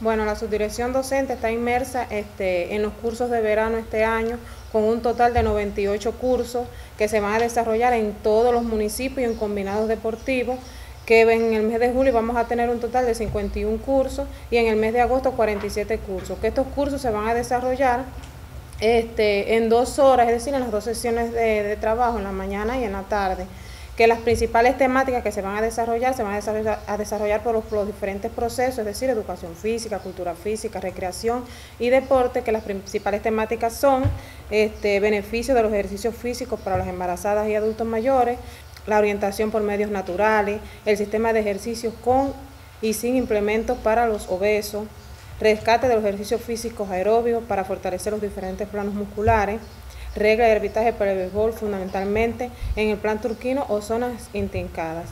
Bueno, la subdirección docente está inmersa en los cursos de verano este año, con un total de 98 cursos que se van a desarrollar en todos los municipios y en combinados deportivos, que en el mes de julio vamos a tener un total de 51 cursos y en el mes de agosto 47 cursos, que estos cursos se van a desarrollar en 2 horas, es decir, en las 2 sesiones de trabajo, en la mañana y en la tarde. Que las principales temáticas que se van a desarrollar por los diferentes procesos, es decir, educación física, cultura física, recreación y deporte, que las principales temáticas son beneficios de los ejercicios físicos para las embarazadas y adultos mayores, la orientación por medios naturales, el sistema de ejercicios con y sin implementos para los obesos, rescate de los ejercicios físicos aeróbicos para fortalecer los diferentes planos musculares, reglas de arbitraje para el béisbol, fundamentalmente en el plan turquino o zonas intrincadas.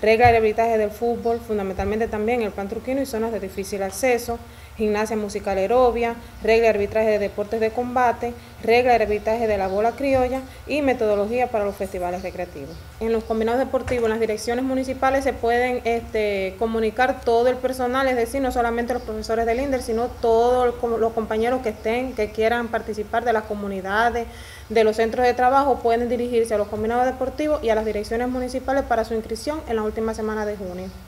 Reglas de arbitraje del fútbol, fundamentalmente también en el plan turquino y zonas de difícil acceso. Gimnasia musical aeróbica, reglas de arbitraje de deportes de combate, reglas de arbitraje de la bola criolla y metodología para los festivales recreativos. En los combinados deportivos, en las direcciones municipales se pueden comunicar todo el personal, es decir, no solamente los profesores del INDER, sino todos los compañeros que quieran participar de las comunidades, de los centros de trabajo, pueden dirigirse a los combinados deportivos y a las direcciones municipales para su inscripción en la última semana de junio.